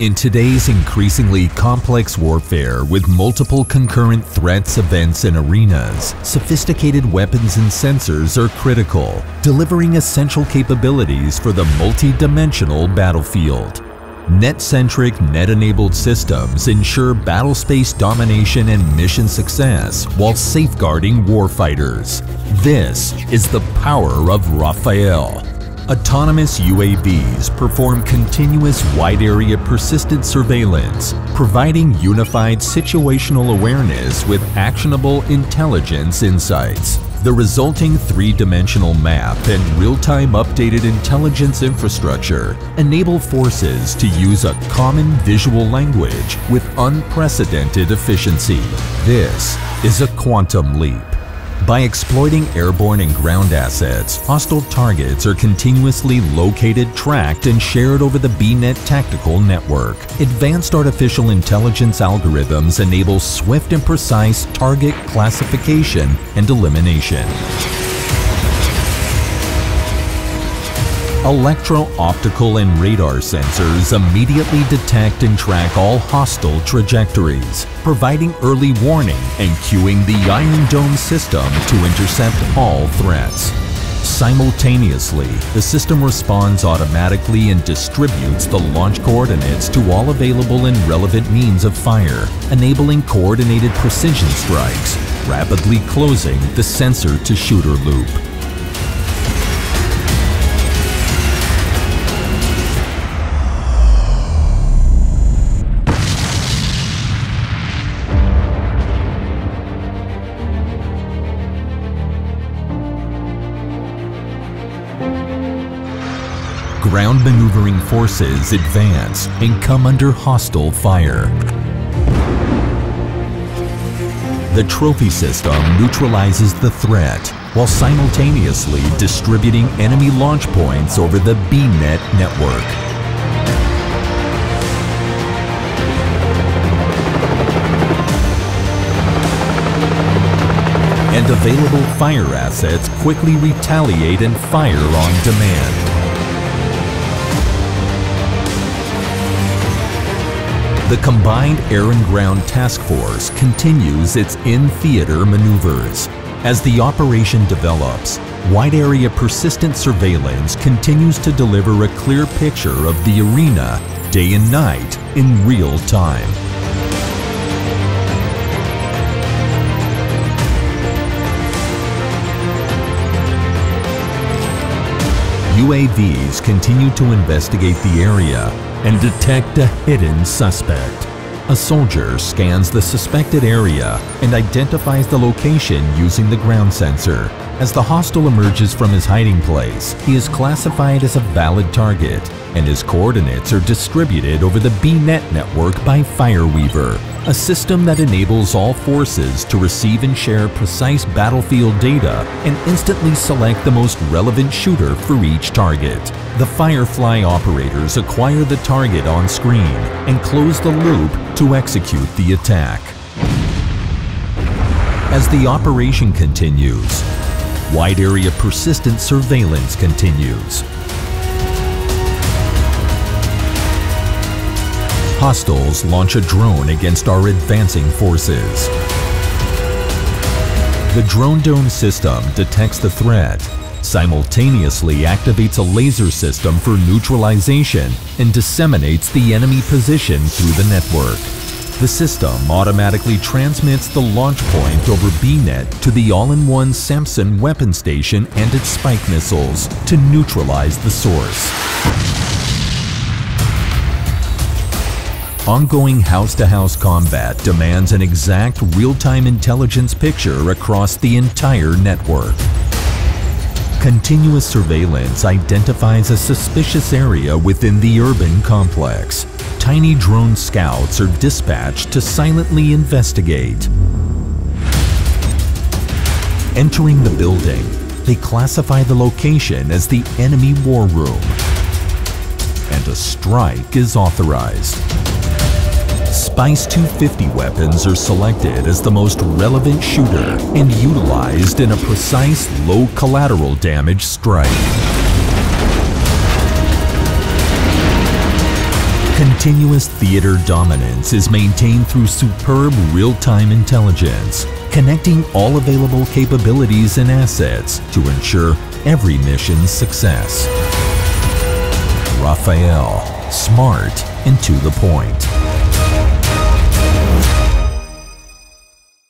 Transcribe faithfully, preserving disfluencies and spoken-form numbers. In today's increasingly complex warfare with multiple concurrent threats, events, and arenas, sophisticated weapons and sensors are critical, delivering essential capabilities for the multi-dimensional battlefield. Net-centric, net-enabled systems ensure battlespace domination and mission success while safeguarding warfighters. This is the power of Rafael. Autonomous U A Vs perform continuous wide-area persistent surveillance, providing unified situational awareness with actionable intelligence insights. The resulting three-dimensional map and real-time updated intelligence infrastructure enable forces to use a common visual language with unprecedented efficiency. This is a quantum leap. By exploiting airborne and ground assets, hostile targets are continuously located, tracked, and shared over the B net tactical network. Advanced artificial intelligence algorithms enable swift and precise target classification and elimination. Electro-optical and radar sensors immediately detect and track all hostile trajectories, providing early warning and cueing the Iron Dome system to intercept all threats. Simultaneously, the system responds automatically and distributes the launch coordinates to all available and relevant means of fire, enabling coordinated precision strikes, rapidly closing the sensor-to-shooter loop. Ground maneuvering forces advance and come under hostile fire. The Trophy system neutralizes the threat while simultaneously distributing enemy launch points over the B net network. And available fire assets quickly retaliate and fire on demand. The combined air and ground task force continues its in-theater maneuvers. As the operation develops, wide-area persistent surveillance continues to deliver a clear picture of the arena day and night in real time. U A Vs continue to investigate the area and detect a hidden suspect. A soldier scans the suspected area and identifies the location using the ground sensor. As the hostile emerges from his hiding place, he is classified as a valid target, and his coordinates are distributed over the B net network by Fireweaver, a system that enables all forces to receive and share precise battlefield data and instantly select the most relevant shooter for each target. The Firefly operators acquire the target on screen and close the loop to execute the attack. As the operation continues, wide area persistent surveillance continues. Hostiles launch a drone against our advancing forces. The Drone Dome system detects the threat, simultaneously activates a laser system for neutralization, and disseminates the enemy position through the network. The system automatically transmits the launch point over B net to the all-in-one Samson Weapon Station and its Spike missiles to neutralize the source. Ongoing house-to-house combat demands an exact real-time intelligence picture across the entire network. Continuous surveillance identifies a suspicious area within the urban complex. Tiny drone scouts are dispatched to silently investigate. Entering the building, they classify the location as the enemy war room, and a strike is authorized. SICE two fifty weapons are selected as the most relevant shooter and utilized in a precise, low collateral damage strike. Continuous theater dominance is maintained through superb real-time intelligence, connecting all available capabilities and assets to ensure every mission's success. Rafael, smart and to the point.